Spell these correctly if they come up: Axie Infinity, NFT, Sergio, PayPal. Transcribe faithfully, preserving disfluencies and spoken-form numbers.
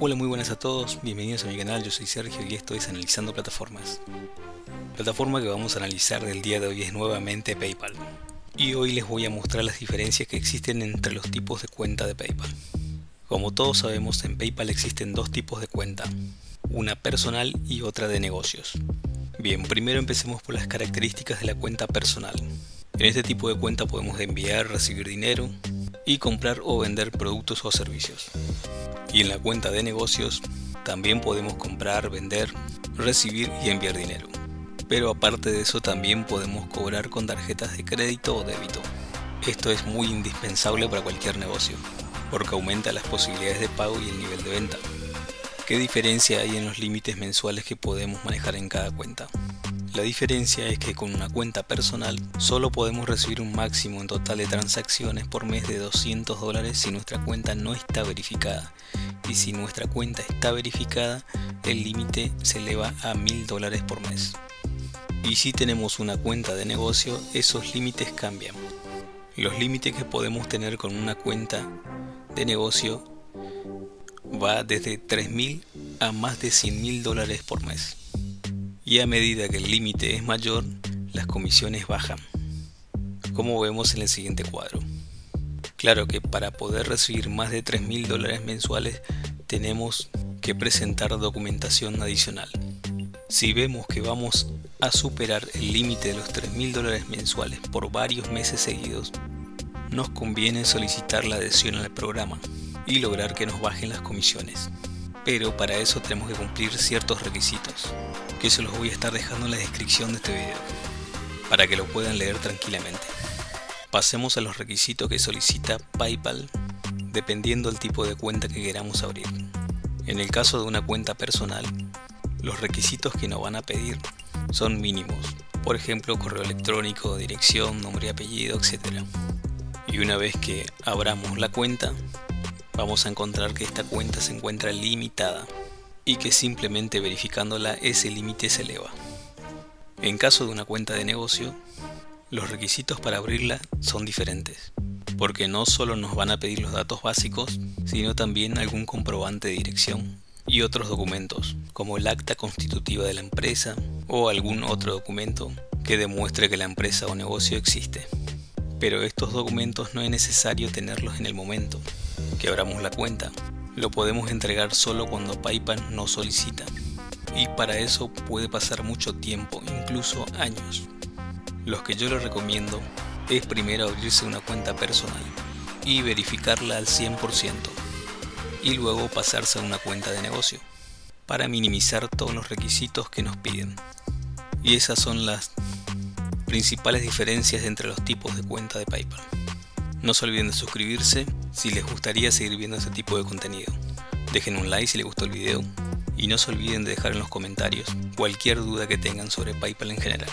Hola, muy buenas a todos, bienvenidos a mi canal, yo soy Sergio y esto es Analizando Plataformas. La plataforma que vamos a analizar del día de hoy es nuevamente PayPal. Y hoy les voy a mostrar las diferencias que existen entre los tipos de cuenta de PayPal. Como todos sabemos, en PayPal existen dos tipos de cuenta, una personal y otra de negocios. Bien, primero empecemos por las características de la cuenta personal. En este tipo de cuenta podemos enviar, recibir dinero y comprar o vender productos o servicios. Y en la cuenta de negocios también podemos comprar, vender, recibir y enviar dinero. Pero aparte de eso también podemos cobrar con tarjetas de crédito o débito. Esto es muy indispensable para cualquier negocio, porque aumenta las posibilidades de pago y el nivel de venta. ¿Qué diferencia hay en los límites mensuales que podemos manejar en cada cuenta? La diferencia es que con una cuenta personal solo podemos recibir un máximo en total de transacciones por mes de doscientos dólares si nuestra cuenta no está verificada, y si nuestra cuenta está verificada el límite se eleva a mil dólares por mes. Y si tenemos una cuenta de negocio esos límites cambian. Los límites que podemos tener con una cuenta de negocio va desde tres mil a más de cien mil dólares por mes. Y a medida que el límite es mayor, las comisiones bajan, como vemos en el siguiente cuadro. Claro que para poder recibir más de tres mil dólares mensuales, tenemos que presentar documentación adicional. Si vemos que vamos a superar el límite de los tres mil dólares mensuales por varios meses seguidos, nos conviene solicitar la adhesión al programa y lograr que nos bajen las comisiones. Pero para eso tenemos que cumplir ciertos requisitos, que se los voy a estar dejando en la descripción de este video, para que lo puedan leer tranquilamente. Pasemos a los requisitos que solicita PayPal, dependiendo del tipo de cuenta que queramos abrir. En el caso de una cuenta personal, los requisitos que nos van a pedir son mínimos, por ejemplo correo electrónico, dirección, nombre y apellido, etcétera. Y una vez que abramos la cuenta, vamos a encontrar que esta cuenta se encuentra limitada y que simplemente verificándola ese límite se eleva. En caso de una cuenta de negocio, los requisitos para abrirla son diferentes, porque no solo nos van a pedir los datos básicos, sino también algún comprobante de dirección y otros documentos, como el acta constitutiva de la empresa o algún otro documento que demuestre que la empresa o negocio existe. Pero estos documentos no es necesario tenerlos en el momento que abramos la cuenta, lo podemos entregar solo cuando PayPal nos solicita, y para eso puede pasar mucho tiempo, incluso años. Lo que yo les recomiendo es primero abrirse una cuenta personal y verificarla al cien por ciento, y luego pasarse a una cuenta de negocio, para minimizar todos los requisitos que nos piden. Y esas son las principales diferencias entre los tipos de cuenta de PayPal. No se olviden de suscribirse si les gustaría seguir viendo este tipo de contenido. Dejen un like si les gustó el video y no se olviden de dejar en los comentarios cualquier duda que tengan sobre PayPal en general.